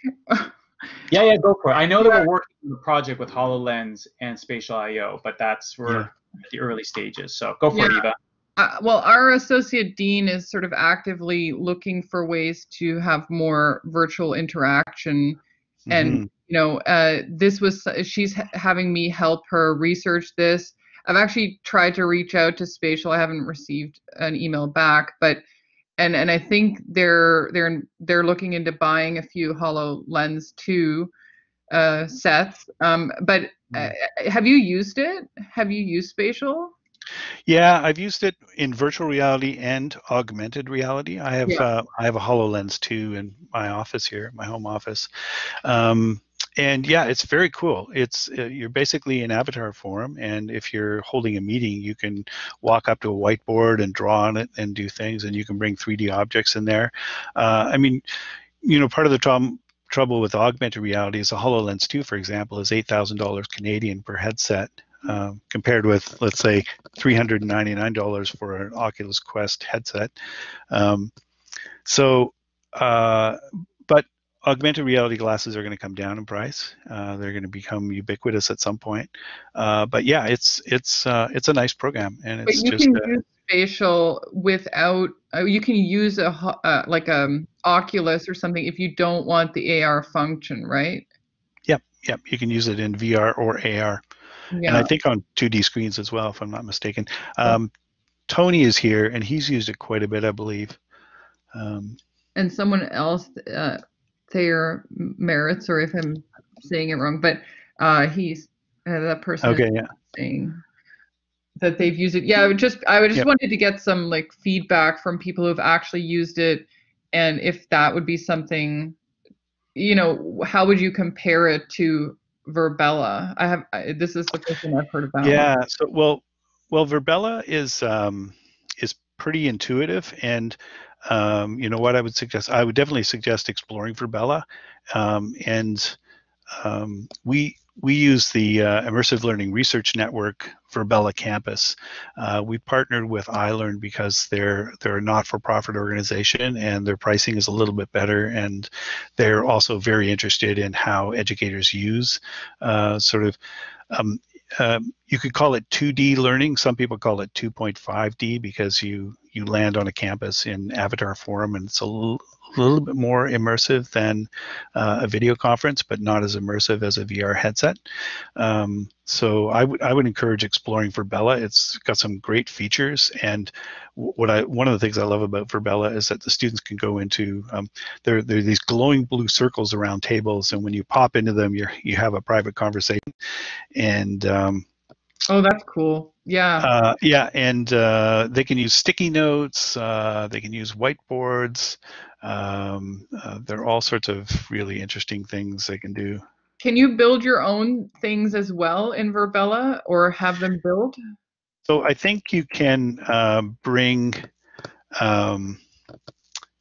Yeah, yeah, go for it. I know yeah. that we're working on the project with HoloLens and Spatial dot i o, but that's we're yeah. at the early stages. So go for yeah. it, Eva. Uh, well, our associate dean is sort of actively looking for ways to have more virtual interaction. Mm-hmm. And, you know, uh, this was, she's ha having me help her research this. I've actually tried to reach out to Spatial. I haven't received an email back, but, and, and I think they're, they're, they're looking into buying a few HoloLens two uh, sets. Um, but uh, have you used it? Have you used Spatial? Yeah, I've used it in virtual reality and augmented reality. I have yeah. uh, I have a HoloLens two in my office here, my home office, um, and yeah, it's very cool. It's uh, you're basically in avatar form, and if you're holding a meeting, you can walk up to a whiteboard and draw on it and do things, and you can bring three D objects in there. Uh, I mean, you know, part of the problem. trouble with augmented reality is a HoloLens two, for example, is eight thousand dollars Canadian per headset. Uh, compared with, let's say, three hundred ninety-nine dollars for an Oculus Quest headset. Um, so, uh, but augmented reality glasses are going to come down in price. Uh, they're going to become ubiquitous at some point. Uh, but yeah, it's it's uh, it's a nice program, and it's but you just. Can use Spatial without. Uh, you can use a uh, like a Oculus or something if you don't want the A R function, right? Yep, yep. You can use it in V R or A R. Yeah. And I think on two D screens as well, if I'm not mistaken. Um, Tony is here, and he's used it quite a bit, I believe. Um, and someone else, uh, Thayer Merritt, sorry if I'm saying it wrong, but uh, he's uh, that person okay, yeah. saying that they've used it. Yeah, I would just I would just yep. wanted to get some like feedback from people who've actually used it, and if that would be something, you know, how would you compare it to vVerbela? I have I, this is the first thing I've heard about. Yeah, so well, well, vVerbela is um, is pretty intuitive, and um, you know what I would suggest. I would definitely suggest exploring vVerbela, um, and um, we we use the uh, Immersive Learning Research Network vVerbela campus. Uh, we partnered with iLearn because they're they're a not-for-profit organization and their pricing is a little bit better, and they're also very interested in how educators use uh, sort of um, Um, you could call it two D learning. Some people call it two point five D because you you land on a campus in avatar form, and it's a little, little bit more immersive than uh, a video conference, but not as immersive as a V R headset. Um, so I would I would encourage exploring vVerbela. It's got some great features, and what I one of the things I love about vVerbela is that the students can go into um, there there are these glowing blue circles around tables, and when you pop into them, you you have a private conversation, and um, oh, that's cool. Yeah. Uh, yeah, and uh, they can use sticky notes. Uh, they can use whiteboards. Um, uh, there are all sorts of really interesting things they can do. Can you build your own things as well in vVerbela, or have them build? So I think you can uh, bring um,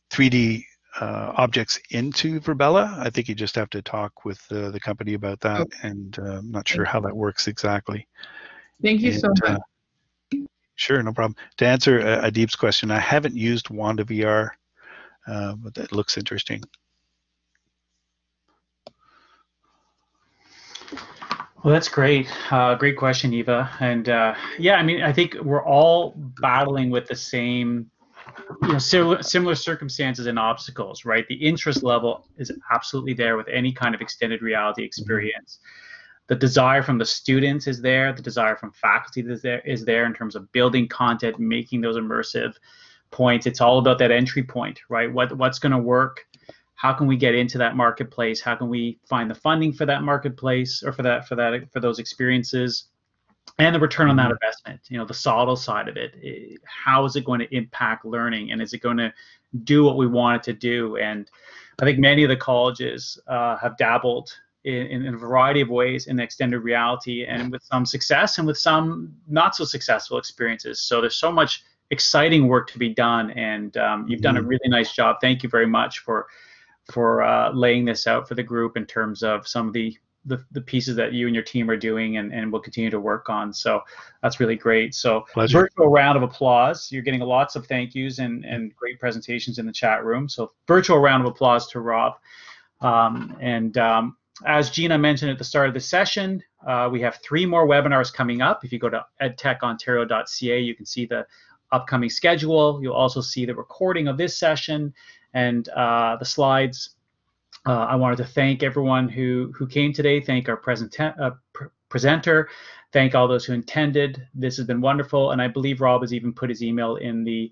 three D uh, objects into vVerbela. I think you just have to talk with uh, the company about that, okay. and uh, I'm not sure how that works exactly. Thank you and, so much. Uh, sure, no problem. To answer uh, Adib's question, I haven't used Wanda V R, uh, but that looks interesting. Well, that's great. Uh, great question, Eva. And uh, yeah, I mean, I think we're all battling with the same, you know, similar, similar circumstances and obstacles, right? The interest level is absolutely there with any kind of extended reality experience. Mm-hmm. The desire from the students is there. The desire from faculty is there, is there in terms of building content, making those immersive points. It's all about that entry point, right? What, what's going to work? How can we get into that marketplace? How can we find the funding for that marketplace or for that for that for those experiences? And the return on that investment, you know, the subtle side of it. It how is it going to impact learning? And is it going to do what we want it to do? And I think many of the colleges uh, have dabbled In, in a variety of ways in extended reality, and with some success and with some not so successful experiences. So there's so much exciting work to be done, and um, you've done a really nice job. Thank you very much for for uh, laying this out for the group in terms of some of the the, the pieces that you and your team are doing and, and will continue to work on. So that's really great. So Pleasure. Virtual round of applause. You're getting lots of thank yous and, and great presentations in the chat room. So virtual round of applause to Rob. Um, and um, As Gina mentioned at the start of the session, uh, we have three more webinars coming up. If you go to edtech ontario dot c a, you can see the upcoming schedule. You'll also see the recording of this session and uh, the slides. Uh, I wanted to thank everyone who, who came today, thank our present uh, pr presenter, thank all those who attended. This has been wonderful, and I believe Rob has even put his email in the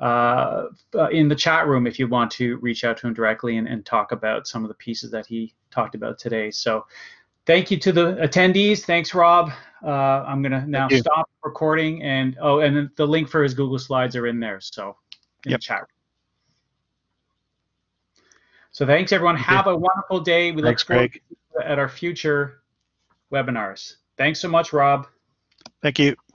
Uh, in the chat room if you want to reach out to him directly and, and talk about some of the pieces that he talked about today. So thank you to the attendees. Thanks, Rob. Uh, I'm going to now stop recording, and oh, and then the link for his Google Slides are in there. So in yep. the chat room. So thanks, everyone. Have a wonderful day. We thanks, look forward Greg. To at our future webinars. Thanks so much, Rob. Thank you.